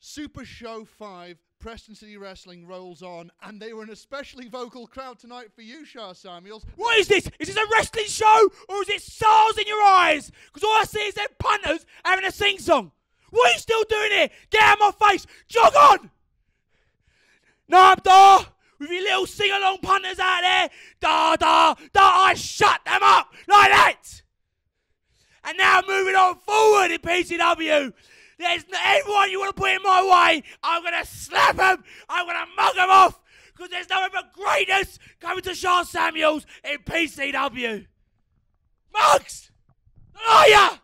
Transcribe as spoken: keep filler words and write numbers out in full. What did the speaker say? Super Show five, Preston City Wrestling rolls on, and they were an especially vocal crowd tonight for you, Sha Samuels. What is this? Is this a wrestling show, or is it stars in your eyes? Because all I see is them punters having a sing-song. What are you still doing here? Get out of my face. Jog on. Nah, with your little sing-along punters out there. Da, da, da, I shut them up like that. And now moving on forward in P C W. There's everyone you want to put in my way, I'm going to slap him, I'm going to mug him off, because there's nothing but greatness coming to Sha Samuels in P C W. Mugs! Liar!